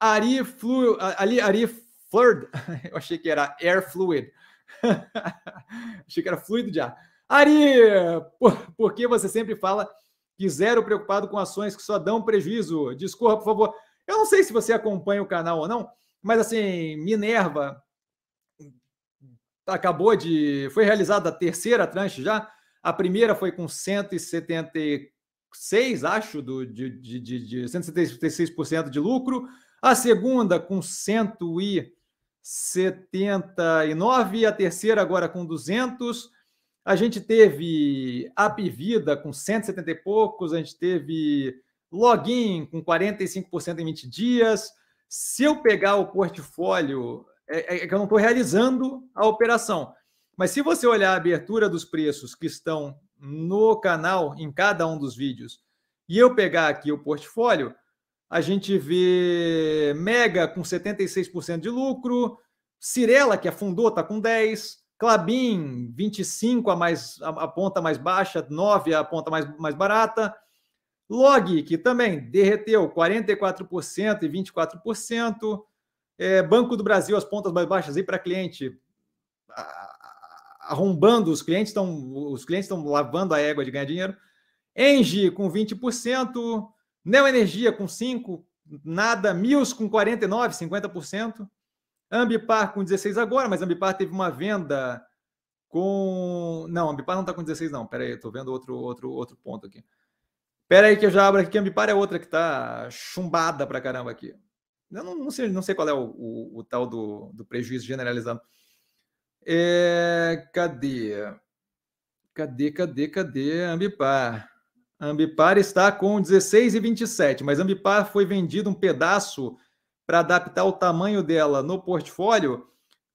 Ari Fluid, eu achei que era Air Fluid, achei que era fluido de ar. Ari, por que você sempre fala que zero preocupado com ações que só dão prejuízo? Discorra, por favor. Eu não sei se você acompanha o canal ou não, mas assim, Minerva acabou de... Foi realizada a terceira tranche já. A primeira foi com 176, acho, de 176% de lucro. A segunda com 179. A terceira agora com 200. A gente teve a Pivida com 170 e poucos. A gente teve Login com 45% em 20 dias. Se eu pegar o portfólio... É que eu não estou realizando a operação. Mas se você olhar a abertura dos preços que estão no canal, em cada um dos vídeos, e eu pegar aqui o portfólio, a gente vê Mega com 76% de lucro, Cirela, que afundou, está com 10%, Klabin, 25%, a ponta mais baixa, 9% a ponta mais barata, Log, que também derreteu 44% e 24%, Banco do Brasil, as pontas mais baixas aí para cliente, arrombando, os clientes estão lavando a égua de ganhar dinheiro. Engie com 20%, Neo Energia com 5%, nada, Mils com 49%, 50%, Ambipar com 16% agora, mas Ambipar teve uma venda com... Não, Ambipar não está com 16% não, peraí, estou vendo outro ponto aqui. Peraí que eu já abro aqui, Ambipar é outra que está chumbada para caramba aqui. Eu não sei qual é o tal do prejuízo generalizado. Cadê? Ambipar. Ambipar está com 16,27, mas Ambipar foi vendido um pedaço para adaptar o tamanho dela no portfólio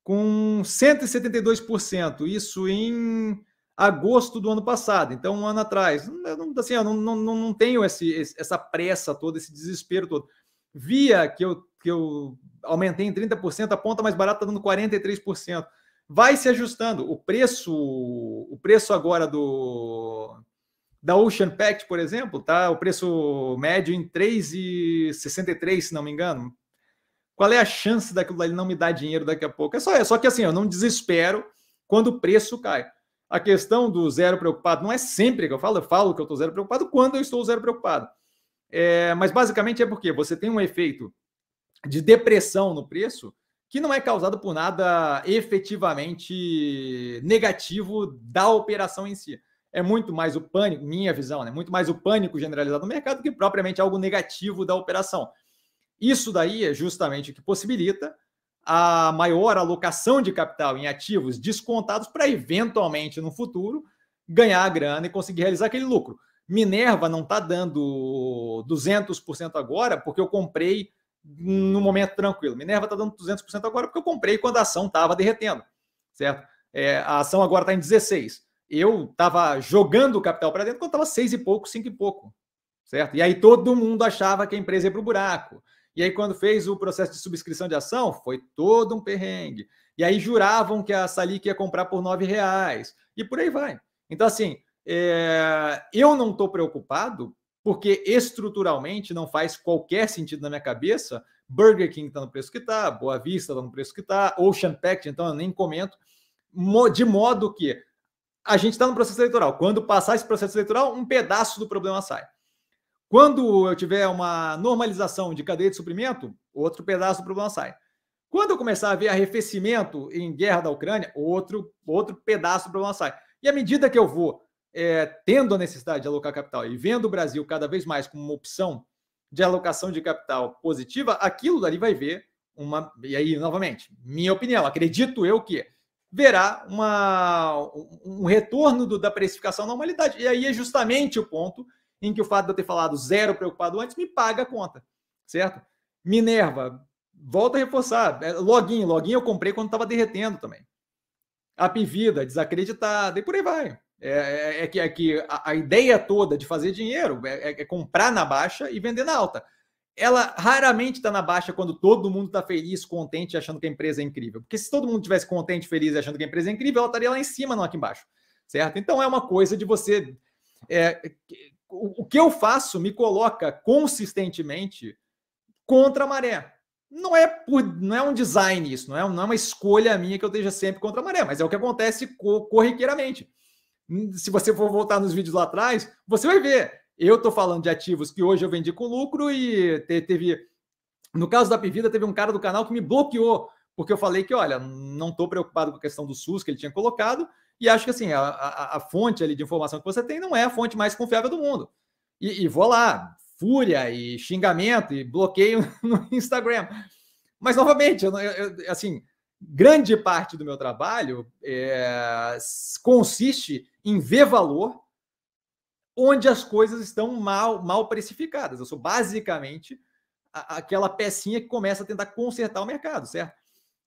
com 172%. Isso em agosto do ano passado, então um ano atrás. Assim, eu não tenho essa pressa toda, esse desespero todo. Via que eu aumentei em 30%, a ponta mais barata está dando 43%. Vai se ajustando. O preço agora da Ocean Pact, por exemplo, tá o preço médio em 3,63, se não me engano. Qual é a chance daquilo dali não me dar dinheiro daqui a pouco? É só que assim, eu não desespero quando o preço cai. A questão do zero preocupado não é sempre que eu falo que eu estou zero preocupado quando eu estou zero preocupado. Mas basicamente é porque você tem um efeito de depressão no preço que não é causado por nada efetivamente negativo da operação em si. É muito mais o pânico, minha visão, né? Muito mais o pânico generalizado no mercado que propriamente algo negativo da operação. Isso daí é justamente o que possibilita a maior alocação de capital em ativos descontados para eventualmente no futuro ganhar a grana e conseguir realizar aquele lucro. Minerva não está dando 200% agora porque eu comprei no momento tranquilo. Minerva está dando 200% agora porque eu comprei quando a ação estava derretendo, certo? A ação agora está em 16. Eu estava jogando o capital para dentro quando estava 6 e pouco, 5 e pouco, certo? E aí todo mundo achava que a empresa ia para o buraco. E aí quando fez o processo de subscrição de ação, foi todo um perrengue. E aí juravam que a Salik ia comprar por R$9 e por aí vai. Então assim... eu não estou preocupado porque estruturalmente não faz qualquer sentido na minha cabeça. Burger King está no preço que está, Boa Vista está no preço que está, Ocean Pact, então eu nem comento, de modo que a gente está no processo eleitoral. Quando passar esse processo eleitoral, um pedaço do problema sai. Quando eu tiver uma normalização de cadeia de suprimento, outro pedaço do problema sai. Quando eu começar a ver arrefecimento em guerra da Ucrânia, outro pedaço do problema sai. E à medida que eu vou tendo a necessidade de alocar capital e vendo o Brasil cada vez mais como uma opção de alocação de capital positiva, aquilo dali vai ver uma... E aí, novamente, minha opinião, acredito eu que verá um retorno da precificação à normalidade. E aí é justamente o ponto em que o fato de eu ter falado zero preocupado antes me paga a conta, certo? Minerva, volta a reforçar. Login eu comprei quando estava derretendo também. A Pivida, desacreditada, e por aí vai. É que a ideia toda de fazer dinheiro é comprar na baixa e vender na alta. Ela raramente está na baixa quando todo mundo está feliz, contente, achando que a empresa é incrível. Porque se todo mundo estivesse contente, feliz, achando que a empresa é incrível, ela estaria lá em cima, não aqui embaixo. Certo? Então é uma coisa de você... O que eu faço me coloca consistentemente contra a maré. Não é um design isso, não é uma escolha minha que eu esteja sempre contra a maré, mas é o que acontece corriqueiramente. Se você for voltar nos vídeos lá atrás, você vai ver. Eu estou falando de ativos que hoje eu vendi com lucro e teve... No caso da Pivida, teve um cara do canal que me bloqueou, porque eu falei que, olha, não estou preocupado com a questão do SUS que ele tinha colocado e acho que assim a fonte ali de informação que você tem não é a fonte mais confiável do mundo. E vou lá... Fúria e xingamento e bloqueio no Instagram. Mas, novamente, assim, grande parte do meu trabalho consiste em ver valor onde as coisas estão mal precificadas. Eu sou basicamente aquela pecinha que começa a tentar consertar o mercado, certo?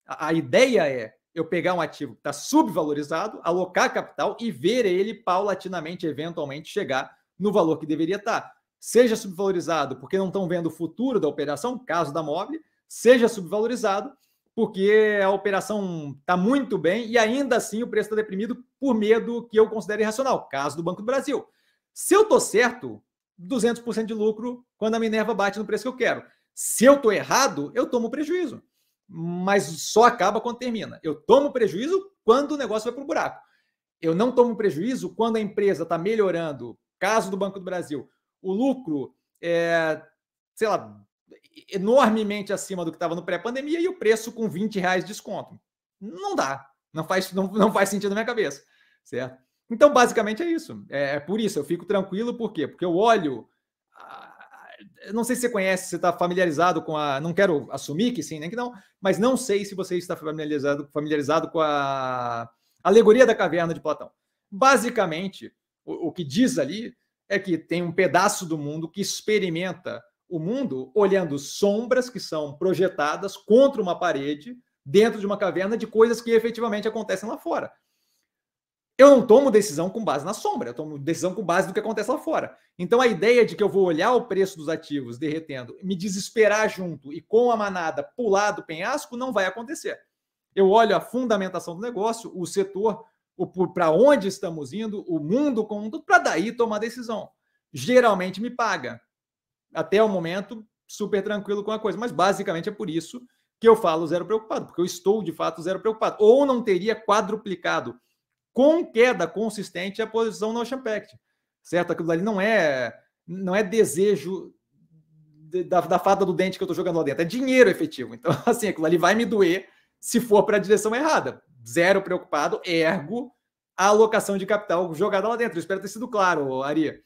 A ideia é eu pegar um ativo que está subvalorizado, alocar capital e ver ele paulatinamente, eventualmente, chegar no valor que deveria estar. Seja subvalorizado porque não estão vendo o futuro da operação, caso da Mobly, seja subvalorizado porque a operação está muito bem e ainda assim o preço está deprimido por medo que eu considero irracional, caso do Banco do Brasil. Se eu estou certo, 200% de lucro quando a Minerva bate no preço que eu quero. Se eu estou errado, eu tomo prejuízo, mas só acaba quando termina. Eu tomo prejuízo quando o negócio vai para o buraco. Eu não tomo prejuízo quando a empresa está melhorando, caso do Banco do Brasil, o lucro é, sei lá, enormemente acima do que estava no pré-pandemia e o preço com R$20 de desconto. Não dá. Não faz sentido na minha cabeça. Certo? Então, basicamente, é isso. É por isso. Eu fico tranquilo. Por quê? Porque eu olho... Não sei se você conhece, se você está familiarizado com a... Não quero assumir que sim, nem que não, mas não sei se você está familiarizado com a alegoria da caverna de Platão. Basicamente, o que diz ali... é que tem um pedaço do mundo que experimenta o mundo olhando sombras que são projetadas contra uma parede dentro de uma caverna de coisas que efetivamente acontecem lá fora. Eu não tomo decisão com base na sombra, eu tomo decisão com base do que acontece lá fora. Então a ideia de que eu vou olhar o preço dos ativos derretendo, me desesperar junto e com a manada pular do penhasco não vai acontecer. Eu olho a fundamentação do negócio, o setor... para onde estamos indo, o mundo como um todo, para daí tomar decisão. Geralmente me paga. Até o momento, super tranquilo com a coisa. Mas basicamente é por isso que eu falo zero preocupado, porque eu estou, de fato, zero preocupado. Ou não teria quadruplicado com queda consistente a posição no Ocean Pact. Certo? Aquilo ali não é desejo da fada do dente que eu estou jogando lá dentro. É dinheiro efetivo. Então, assim, aquilo ali vai me doer se for para a direção errada. Zero preocupado, ergo a alocação de capital jogada lá dentro. Eu espero ter sido claro, Ari.